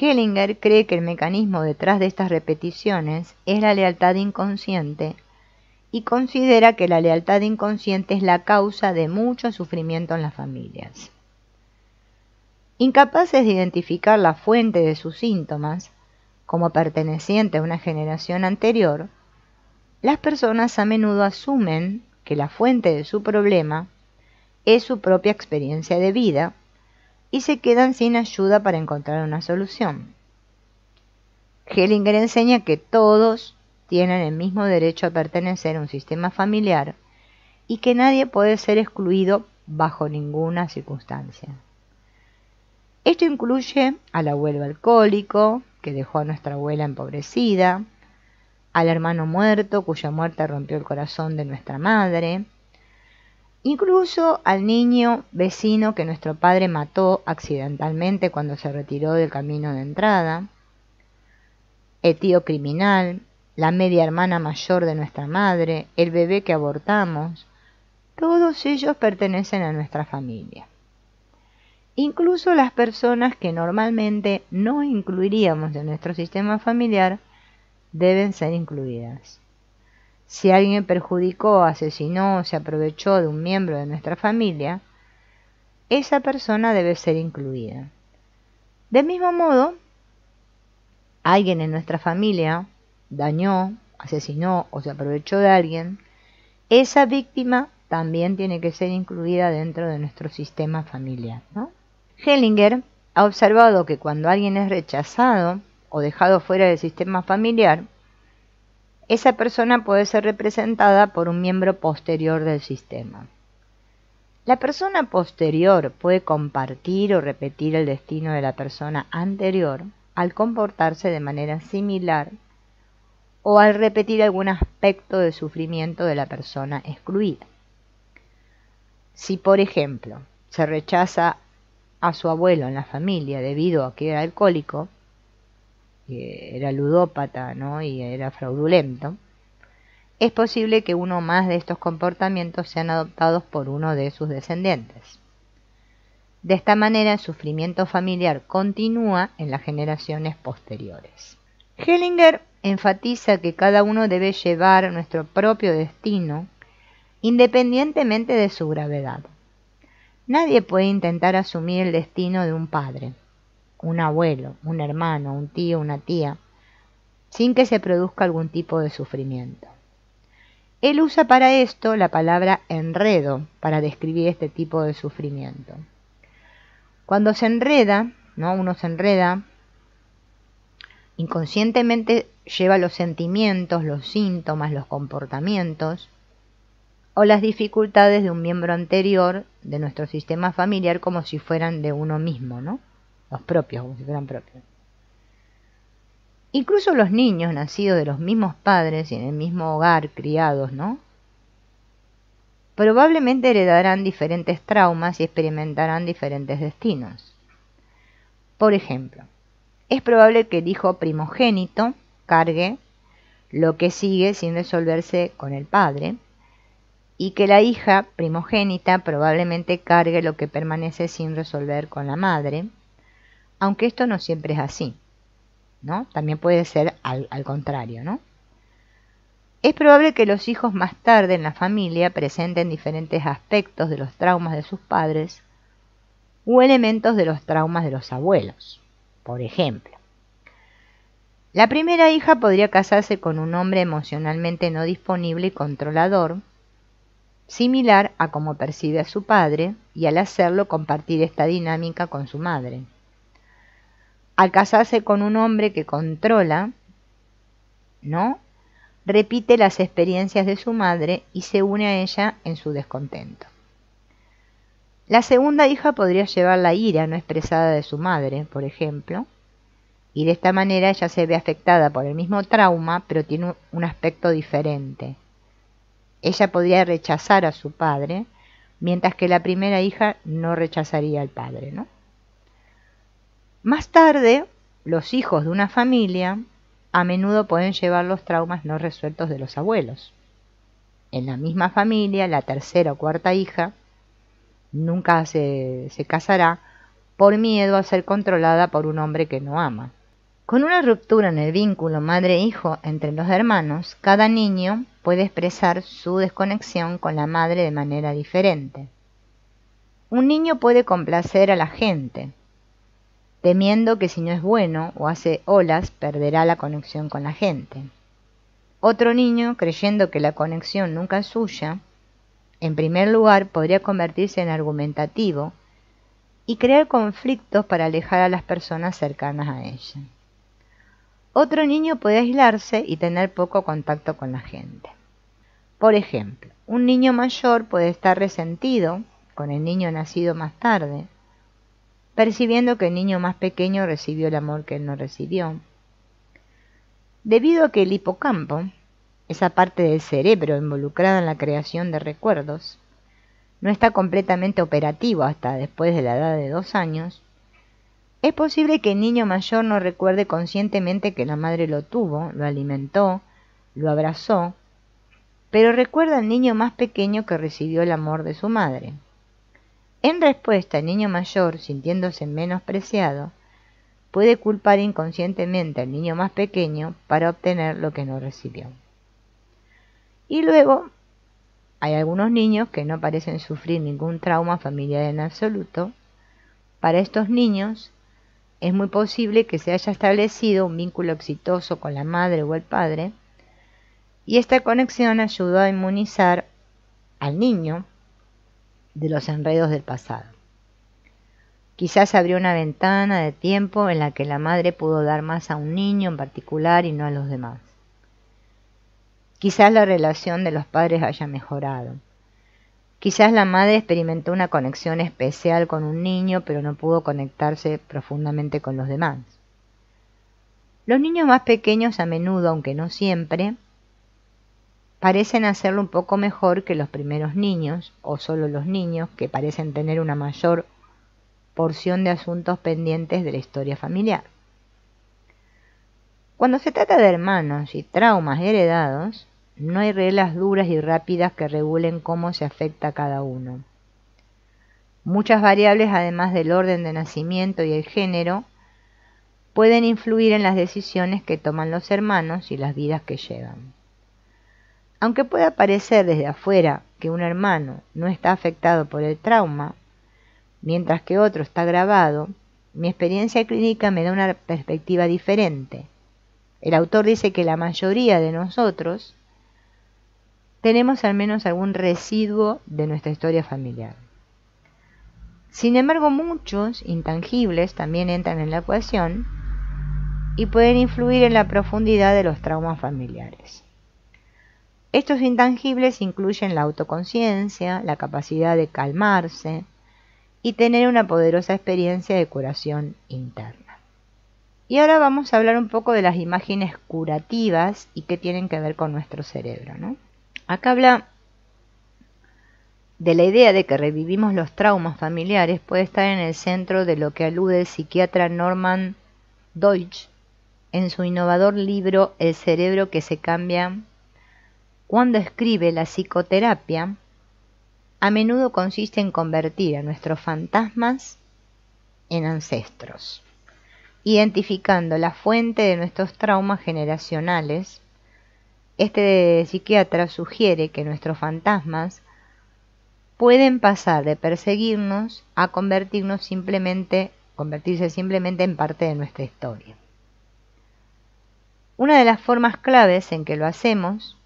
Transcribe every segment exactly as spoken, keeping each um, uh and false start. Hellinger cree que el mecanismo detrás de estas repeticiones es la lealtad inconsciente y considera que la lealtad inconsciente es la causa de mucho sufrimiento en las familias. Incapaces de identificar la fuente de sus síntomas como perteneciente a una generación anterior, las personas a menudo asumen que la fuente de su problema es su propia experiencia de vida y se quedan sin ayuda para encontrar una solución. Hellinger enseña que todos tienen el mismo derecho a pertenecer a un sistema familiar y que nadie puede ser excluido bajo ninguna circunstancia. Esto incluye al abuelo alcohólico, que dejó a nuestra abuela empobrecida, al hermano muerto, cuya muerte rompió el corazón de nuestra madre, incluso al niño vecino que nuestro padre mató accidentalmente cuando se retiró del camino de entrada, el tío criminal, la media hermana mayor de nuestra madre, el bebé que abortamos, todos ellos pertenecen a nuestra familia. Incluso las personas que normalmente no incluiríamos en nuestro sistema familiar deben ser incluidas. Si alguien perjudicó, asesinó o se aprovechó de un miembro de nuestra familia, esa persona debe ser incluida. Del mismo modo, alguien en nuestra familia dañó, asesinó o se aprovechó de alguien, esa víctima también tiene que ser incluida dentro de nuestro sistema familiar, ¿no? Hellinger ha observado que cuando alguien es rechazado o dejado fuera del sistema familiar, esa persona puede ser representada por un miembro posterior del sistema. La persona posterior puede compartir o repetir el destino de la persona anterior al comportarse de manera similar o al repetir algún aspecto de sufrimiento de la persona excluida. Si, por ejemplo, se rechaza a su abuelo en la familia debido a que era alcohólico, era ludópata, ¿no?, y era fraudulento, es posible que uno o más de estos comportamientos sean adoptados por uno de sus descendientes. De esta manera, el sufrimiento familiar continúa en las generaciones posteriores. Hellinger enfatiza que cada uno debe llevar nuestro propio destino independientemente de su gravedad. Nadie puede intentar asumir el destino de un padre, un abuelo, un hermano, un tío, una tía, sin que se produzca algún tipo de sufrimiento. Él usa para esto la palabra enredo para describir este tipo de sufrimiento. Cuando se enreda, ¿no?, uno se enreda, inconscientemente lleva los sentimientos, los síntomas, los comportamientos o las dificultades de un miembro anterior de nuestro sistema familiar como si fueran de uno mismo, ¿no?, los propios, como si fueran propios. Incluso los niños nacidos de los mismos padres y en el mismo hogar criados, ¿no?, probablemente heredarán diferentes traumas y experimentarán diferentes destinos. Por ejemplo, es probable que el hijo primogénito cargue lo que sigue sin resolverse con el padre y que la hija primogénita probablemente cargue lo que permanece sin resolver con la madre, aunque esto no siempre es así, ¿no? También puede ser al, al contrario, ¿no? Es probable que los hijos más tarde en la familia presenten diferentes aspectos de los traumas de sus padres o elementos de los traumas de los abuelos, por ejemplo. La primera hija podría casarse con un hombre emocionalmente no disponible y controlador, similar a cómo percibe a su padre, y al hacerlo compartir esta dinámica con su madre. Al casarse con un hombre que controla, ¿no?, repite las experiencias de su madre y se une a ella en su descontento. La segunda hija podría llevar la ira no expresada de su madre, por ejemplo, y de esta manera ella se ve afectada por el mismo trauma, pero tiene un aspecto diferente. Ella podría rechazar a su padre, mientras que la primera hija no rechazaría al padre, ¿no? Más tarde, los hijos de una familia a menudo pueden llevar los traumas no resueltos de los abuelos. En la misma familia, la tercera o cuarta hija nunca se, se casará por miedo a ser controlada por un hombre que no ama. Con una ruptura en el vínculo madre-hijo entre los hermanos, cada niño puede expresar su desconexión con la madre de manera diferente. Un niño puede complacer a la gente, temiendo que si no es bueno o hace olas, perderá la conexión con la gente. Otro niño, creyendo que la conexión nunca es suya, en primer lugar podría convertirse en argumentativo y crear conflictos para alejar a las personas cercanas a ella. Otro niño puede aislarse y tener poco contacto con la gente. Por ejemplo, un niño mayor puede estar resentido con el niño nacido más tarde, percibiendo que el niño más pequeño recibió el amor que él no recibió. Debido a que el hipocampo, esa parte del cerebro involucrada en la creación de recuerdos, no está completamente operativo hasta después de la edad de dos años, es posible que el niño mayor no recuerde conscientemente que la madre lo tuvo, lo alimentó, lo abrazó, pero recuerda al niño más pequeño que recibió el amor de su madre. En respuesta, el niño mayor, sintiéndose menospreciado, puede culpar inconscientemente al niño más pequeño para obtener lo que no recibió. Y luego, hay algunos niños que no parecen sufrir ningún trauma familiar en absoluto. Para estos niños, es muy posible que se haya establecido un vínculo exitoso con la madre o el padre, y esta conexión ayudó a inmunizar al niño de los enredos del pasado. Quizás abrió una ventana de tiempo en la que la madre pudo dar más a un niño en particular y no a los demás. Quizás la relación de los padres haya mejorado. Quizás la madre experimentó una conexión especial con un niño, pero no pudo conectarse profundamente con los demás. Los niños más pequeños a menudo, aunque no siempre, parecen hacerlo un poco mejor que los primeros niños, o solo los niños, que parecen tener una mayor porción de asuntos pendientes de la historia familiar. Cuando se trata de hermanos y traumas heredados, no hay reglas duras y rápidas que regulen cómo se afecta a cada uno. Muchas variables, además del orden de nacimiento y el género, pueden influir en las decisiones que toman los hermanos y las vidas que llevan. Aunque pueda parecer desde afuera que un hermano no está afectado por el trauma, mientras que otro está agravado, mi experiencia clínica me da una perspectiva diferente. El autor dice que la mayoría de nosotros tenemos al menos algún residuo de nuestra historia familiar. Sin embargo, muchos intangibles también entran en la ecuación y pueden influir en la profundidad de los traumas familiares. Estos intangibles incluyen la autoconciencia, la capacidad de calmarse y tener una poderosa experiencia de curación interna. Y ahora vamos a hablar un poco de las imágenes curativas y qué tienen que ver con nuestro cerebro, ¿no? Acá habla de la idea de que revivimos los traumas familiares. Puede estar en el centro de lo que alude el psiquiatra Norman Doidge en su innovador libro El cerebro que se cambia, cuando escribe: la psicoterapia a menudo consiste en convertir a nuestros fantasmas en ancestros, identificando la fuente de nuestros traumas generacionales. Este psiquiatra sugiere que nuestros fantasmas pueden pasar de perseguirnos a convertirnos simplemente, convertirse simplemente en parte de nuestra historia. Una de las formas claves en que lo hacemos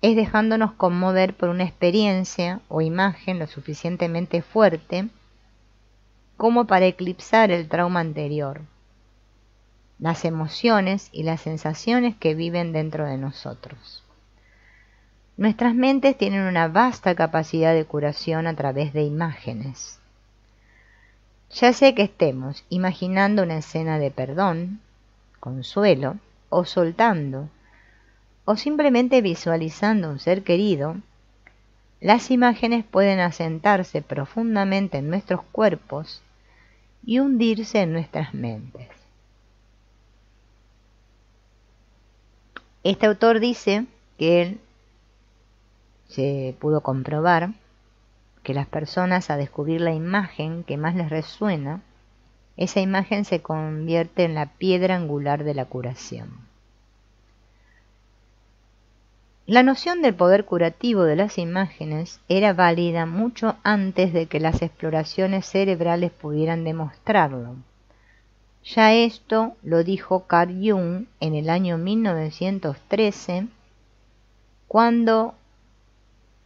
es dejándonos conmover por una experiencia o imagen lo suficientemente fuerte como para eclipsar el trauma anterior, las emociones y las sensaciones que viven dentro de nosotros. Nuestras mentes tienen una vasta capacidad de curación a través de imágenes. Ya sea que estemos imaginando una escena de perdón, consuelo, o soltando, o simplemente visualizando un ser querido, las imágenes pueden asentarse profundamente en nuestros cuerpos y hundirse en nuestras mentes. Este autor dice que él se pudo comprobar que las personas, a descubrir la imagen que más les resuena, Esa imagen se convierte en la piedra angular de la curación. La noción del poder curativo de las imágenes era válida mucho antes de que las exploraciones cerebrales pudieran demostrarlo. Ya esto lo dijo Carl Jung en el año mil novecientos trece, cuando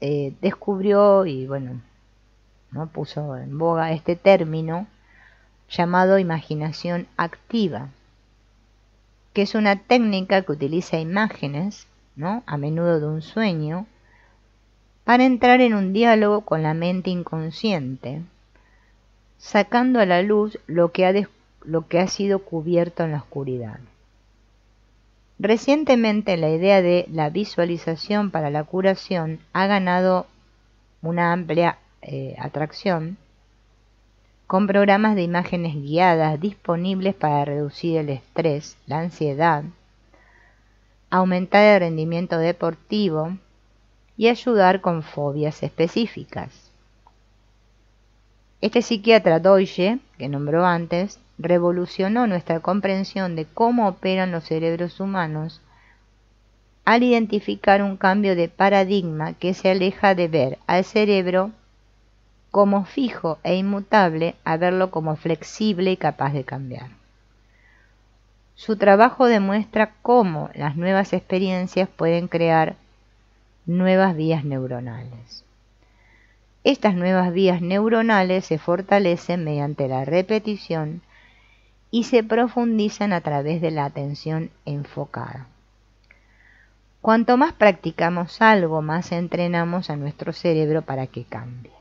eh, descubrió y bueno, ¿no? puso en boga este término llamado imaginación activa, que es una técnica que utiliza imágenes, ¿no? a menudo de un sueño, para entrar en un diálogo con la mente inconsciente, sacando a la luz lo que ha, de, lo que ha sido cubierto en la oscuridad. Recientemente la idea de la visualización para la curación ha ganado una amplia eh, atracción, con programas de imágenes guiadas disponibles para reducir el estrés, la ansiedad, aumentar el rendimiento deportivo y ayudar con fobias específicas. Este psiquiatra Doidge, que nombró antes, revolucionó nuestra comprensión de cómo operan los cerebros humanos al identificar un cambio de paradigma que se aleja de ver al cerebro como fijo e inmutable a verlo como flexible y capaz de cambiar. Su trabajo demuestra cómo las nuevas experiencias pueden crear nuevas vías neuronales. Estas nuevas vías neuronales se fortalecen mediante la repetición y se profundizan a través de la atención enfocada. Cuanto más practicamos algo, más entrenamos a nuestro cerebro para que cambie.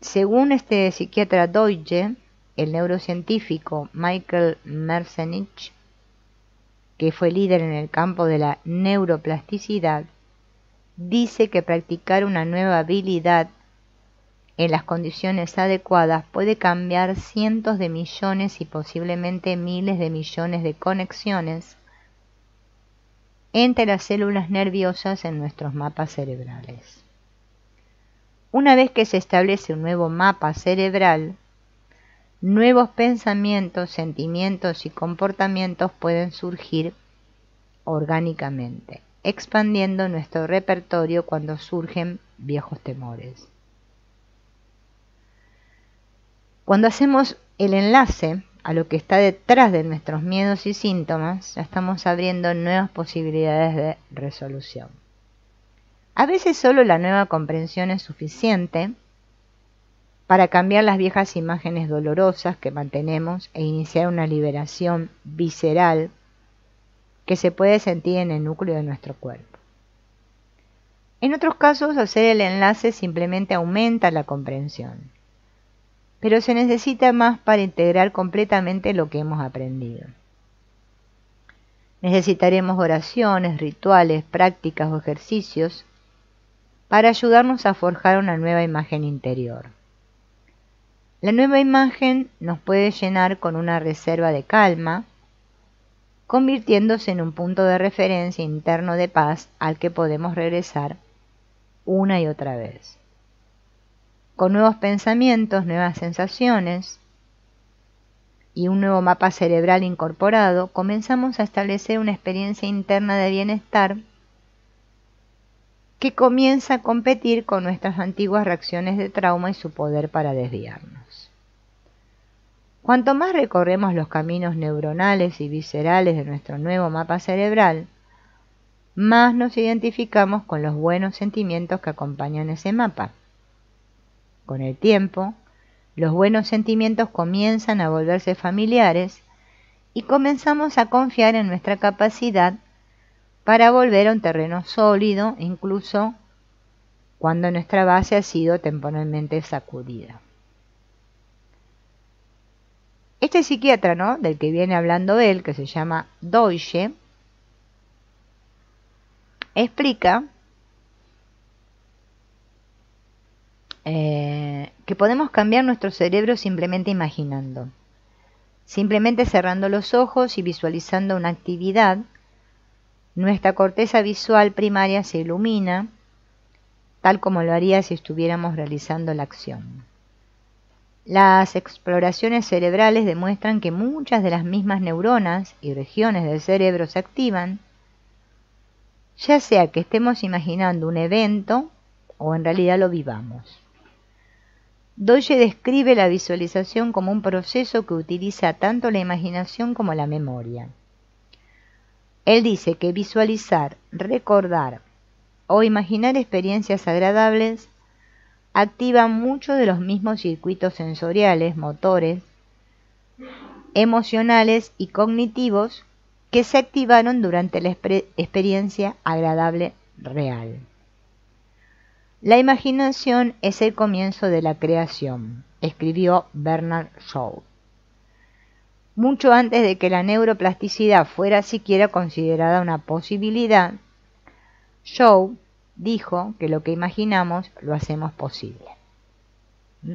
Según este psiquiatra Doidge, el neurocientífico Michael Merzenich, que fue líder en el campo de la neuroplasticidad, dice que practicar una nueva habilidad en las condiciones adecuadas puede cambiar cientos de millones y posiblemente miles de millones de conexiones entre las células nerviosas en nuestros mapas cerebrales. Una vez que se establece un nuevo mapa cerebral, nuevos pensamientos, sentimientos y comportamientos pueden surgir orgánicamente, expandiendo nuestro repertorio cuando surgen viejos temores. Cuando hacemos el enlace a lo que está detrás de nuestros miedos y síntomas, ya estamos abriendo nuevas posibilidades de resolución. A veces solo la nueva comprensión es suficiente para cambiar las viejas imágenes dolorosas que mantenemos e iniciar una liberación visceral que se puede sentir en el núcleo de nuestro cuerpo. En otros casos, hacer el enlace simplemente aumenta la comprensión, pero se necesita más para integrar completamente lo que hemos aprendido. Necesitaremos oraciones, rituales, prácticas o ejercicios para ayudarnos a forjar una nueva imagen interior. La nueva imagen nos puede llenar con una reserva de calma, convirtiéndose en un punto de referencia interno de paz al que podemos regresar una y otra vez. Con nuevos pensamientos, nuevas sensaciones y un nuevo mapa cerebral incorporado, comenzamos a establecer una experiencia interna de bienestar que comienza a competir con nuestras antiguas reacciones de trauma y su poder para desviarnos. Cuanto más recorremos los caminos neuronales y viscerales de nuestro nuevo mapa cerebral, más nos identificamos con los buenos sentimientos que acompañan ese mapa. Con el tiempo, los buenos sentimientos comienzan a volverse familiares y comenzamos a confiar en nuestra capacidad para volver a un terreno sólido, incluso cuando nuestra base ha sido temporalmente sacudida. Este psiquiatra, ¿no? del que viene hablando él, que se llama Doidge, explica eh, que podemos cambiar nuestro cerebro simplemente imaginando, simplemente cerrando los ojos y visualizando una actividad. Nuestra corteza visual primaria se ilumina, tal como lo haría si estuviéramos realizando la acción. Las exploraciones cerebrales demuestran que muchas de las mismas neuronas y regiones del cerebro se activan, ya sea que estemos imaginando un evento o en realidad lo vivamos. Doidge describe la visualización como un proceso que utiliza tanto la imaginación como la memoria. Él dice que visualizar, recordar o imaginar experiencias agradables activa muchos de los mismos circuitos sensoriales, motores, emocionales y cognitivos que se activaron durante la experiencia agradable real. La imaginación es el comienzo de la creación, escribió Bernard Shaw, mucho antes de que la neuroplasticidad fuera siquiera considerada una posibilidad. Shaw dijo que lo que imaginamos lo hacemos posible. ¿Mm?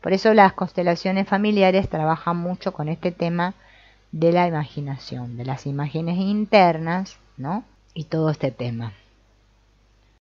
Por eso las constelaciones familiares trabajan mucho con este tema de la imaginación, de las imágenes internas, ¿no? Y todo este tema.